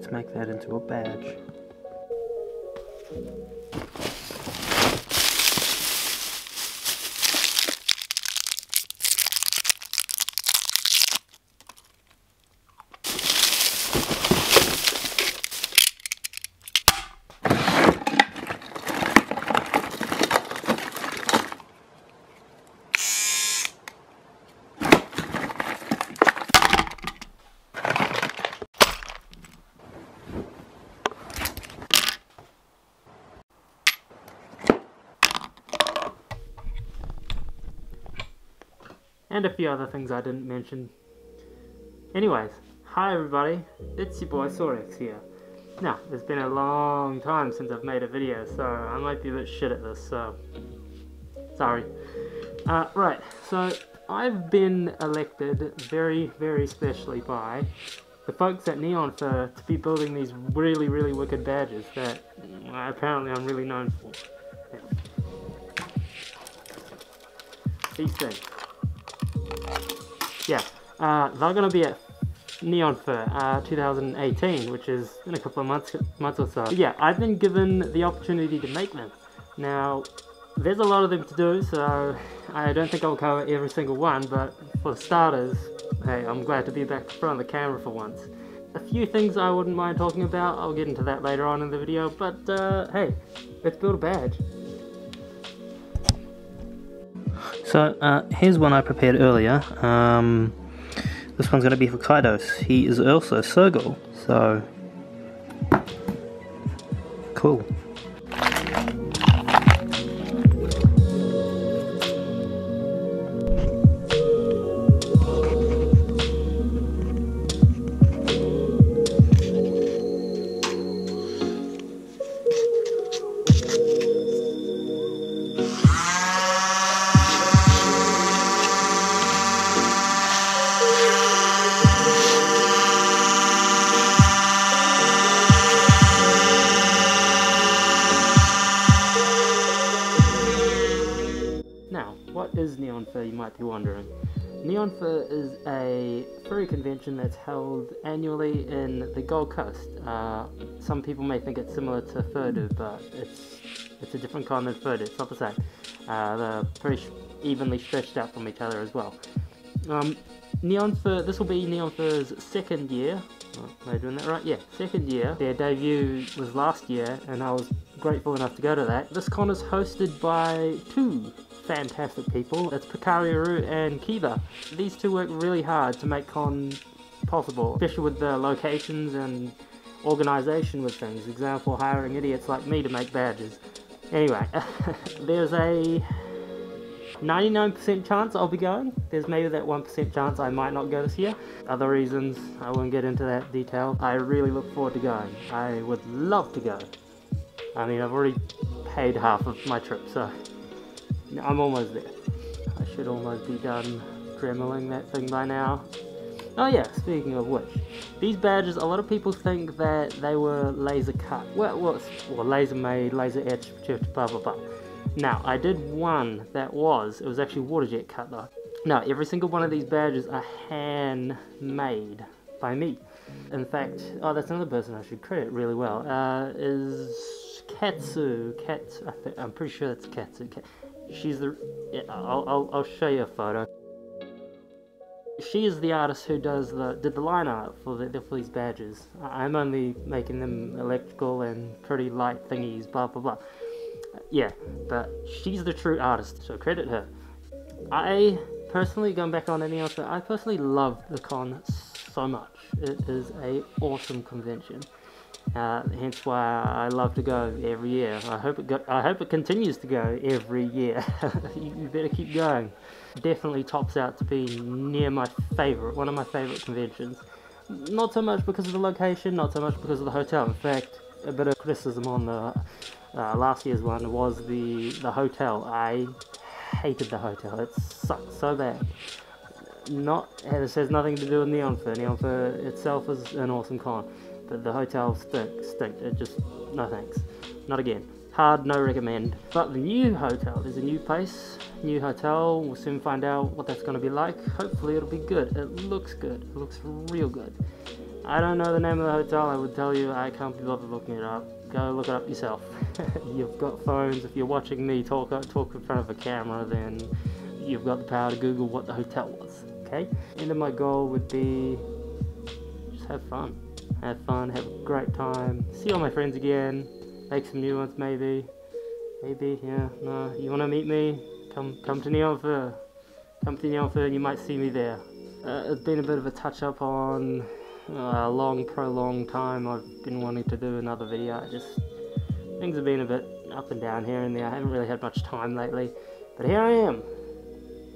Let's make that into a badge. And a few other things I didn't mention. Anyways, hi everybody, it's your boy Sorex here. Now, it's been a long time since I've made a video, so I might be a bit shit at this, so sorry. Right, so I've been elected very, very specially by the folks at Neonfur to be building these really, really wicked badges that apparently I'm really known for. Yeah. These things. Yeah, they're going to be at Neonfur 2018, which is in a couple of months or so. But yeah, I've been given the opportunity to make them. Now, there's a lot of them to do, so I don't think I'll cover every single one, but for starters, hey, I'm glad to be back in front of the camera for once. A few things I wouldn't mind talking about, I'll get into that later on in the video, but hey, let's build a badge. So here's one I prepared earlier. This one's going to be for Kaidos. He is also Sergal, so cool. Neonfur, you might be wondering. Neonfur is a furry convention that's held annually in the Gold Coast. Some people may think it's similar to Furdu, but it's a different kind than Furdu. It's not the same. They're pretty evenly stretched out from each other as well. Neonfur, this will be Neonfur's second year. Am I doing that right? Yeah, second year. Their debut was last year, and I was grateful enough to go to that. This con is hosted by two fantastic people. That's Pocari and Kiva. These two work really hard to make con possible, especially with the locations and organisation with things. For example, hiring idiots like me to make badges. Anyway, there's a 99% chance I'll be going. There's maybe that 1% chance I might not go this year. Other reasons, I won't get into that detail. I really look forward to going. I would love to go. I mean, I've already paid half of my trip, so I'm almost there. I should almost be done dremeling that thing by now. Oh yeah, speaking of which, these badges, a lot of people think that they were laser cut. Well laser made, laser etched, blah blah blah. Now, I did one that it was actually water jet cut though. Now, every single one of these badges are hand-made by me. In fact, oh, that's another person I should credit really well, is Katsu. I'm pretty sure that's Katsu. She's the, yeah, I'll show you a photo. She is the artist who did the line art for these badges. I'm only making them electrical and pretty light thingies, blah blah blah. Yeah, but she's the true artist, so credit her. I personally, going back on any other, I personally love the con so much. It is an awesome convention. Hence why I love to go every year. I hope it continues to go every year. You better keep going. Definitely tops out to be near my favorite, one of my favorite conventions. Not so much because of the location, not so much because of the hotel. In fact, a bit of criticism on the last year's one was the hotel. I hated the hotel. It sucked so bad. This has nothing to do with Neonfur. Neonfur itself is an awesome con. But the hotel stinks. It just, no thanks. Not again. Hard no recommend. But the new hotel, there's a new place, new hotel. We'll soon find out what that's going to be like. Hopefully it'll be good. It looks good. It looks real good. I don't know the name of the hotel, I would tell you, I can't be bothered looking it up. Go look it up yourself. You've got phones. If you're watching me talk in front of a camera, then you've got the power to Google what the hotel was, okay? And then my goal would be just have fun. Have fun, have a great time, see all my friends again, make some new ones maybe. Maybe, yeah, no, you wanna meet me? Come to Neonfur. Come to Neonfur and you might see me there. It's been a bit of a touch-up on a prolonged time. I've been wanting to do another video. Things have been a bit up and down here and there. I haven't really had much time lately, but here I am.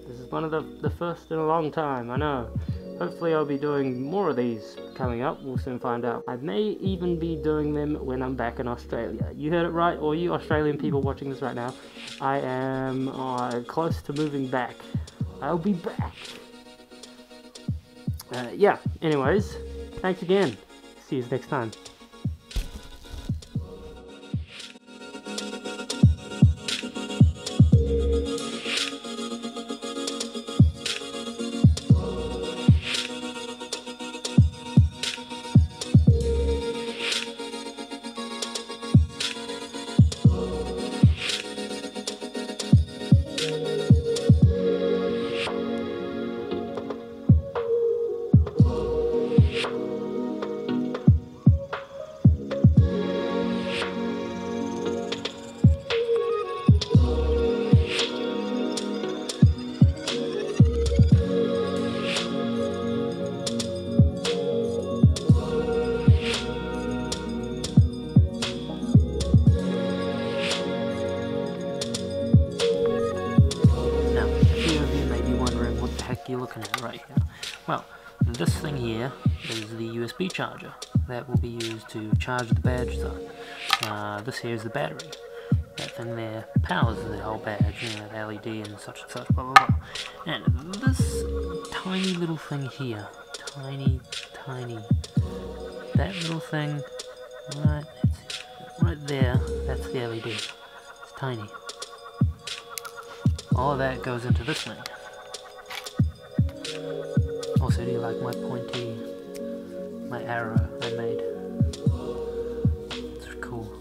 This is one of the first in a long time, I know. Hopefully I'll be doing more of these coming up, we'll soon find out. I may even be doing them when I'm back in Australia. You heard it right, or you Australian people watching this right now, I am close to moving back. I'll be back. Yeah, anyways, thanks again. See you next time. This thing here is the USB charger that will be used to charge the badge though. This here is the battery. That thing there powers the whole badge, you know, that LED and such, blah blah blah. And this tiny little thing here, that little thing right there, that's the LED. It's tiny. All of that goes into this thing. Also, do you like my pointy, my arrow I made? It's cool.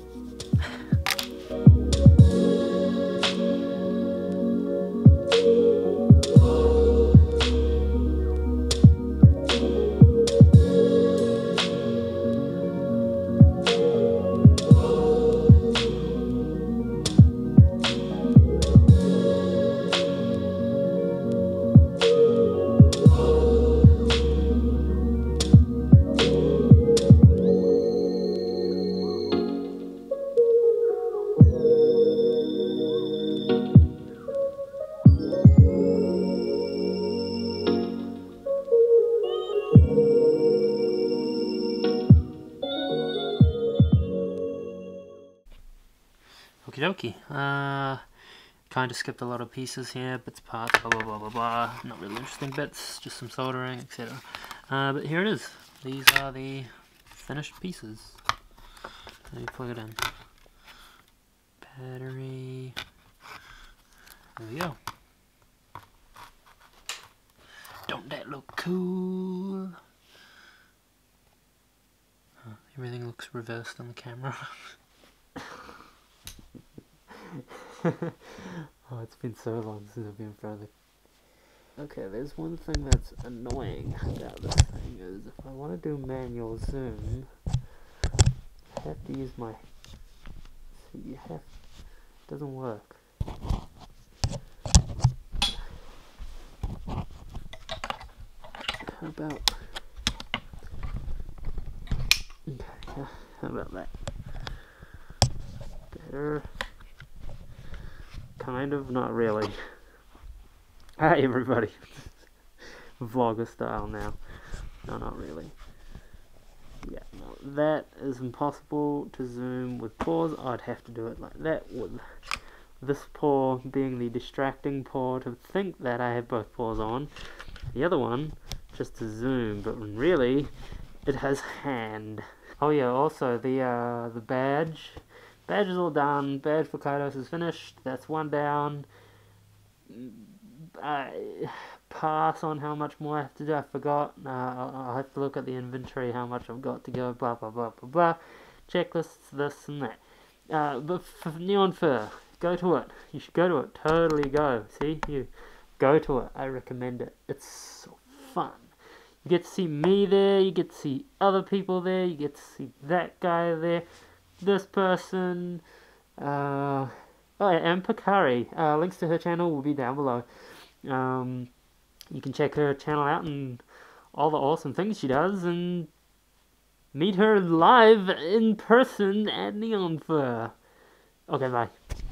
Okie dokie, kind of skipped a lot of pieces here, bits, parts, blah blah blah blah blah, not really interesting bits, just some soldering, etc. But here it is, these are the finished pieces. Let me plug it in. Battery, there we go. Don't that look cool? Huh, everything looks reversed on the camera. Oh, it's been so long since I've been in front of it. Okay, there's one thing that's annoying about this thing is if I want to do manual zoom, I have to use my... It doesn't work. How about that? Better. Kind of, not really. Hi everybody. Vlogger style now. No, not really. Yeah, no, that is impossible to zoom with paws. I'd have to do it like that with this paw being the distracting paw to think that I have both paws on. The other one, just to zoom, but really, it has hand. Oh yeah, also the badge. Badge is all done, badge for Kaidos is finished, that's one down. pass on how much more I have to do. I forgot. I'll have to look at the inventory, how much I've got to go, blah, blah, blah, blah, blah. Checklists, this and that. But for Neonfur, go to it. You should go to it. Totally go. See? You go to it. I recommend it. It's so fun. You get to see me there. You get to see other people there. You get to see that guy there. This person. Oh, and Pocari. Links to her channel will be down below. You can check her channel out and all the awesome things she does, and meet her live in person at Neonfur. Okay, bye.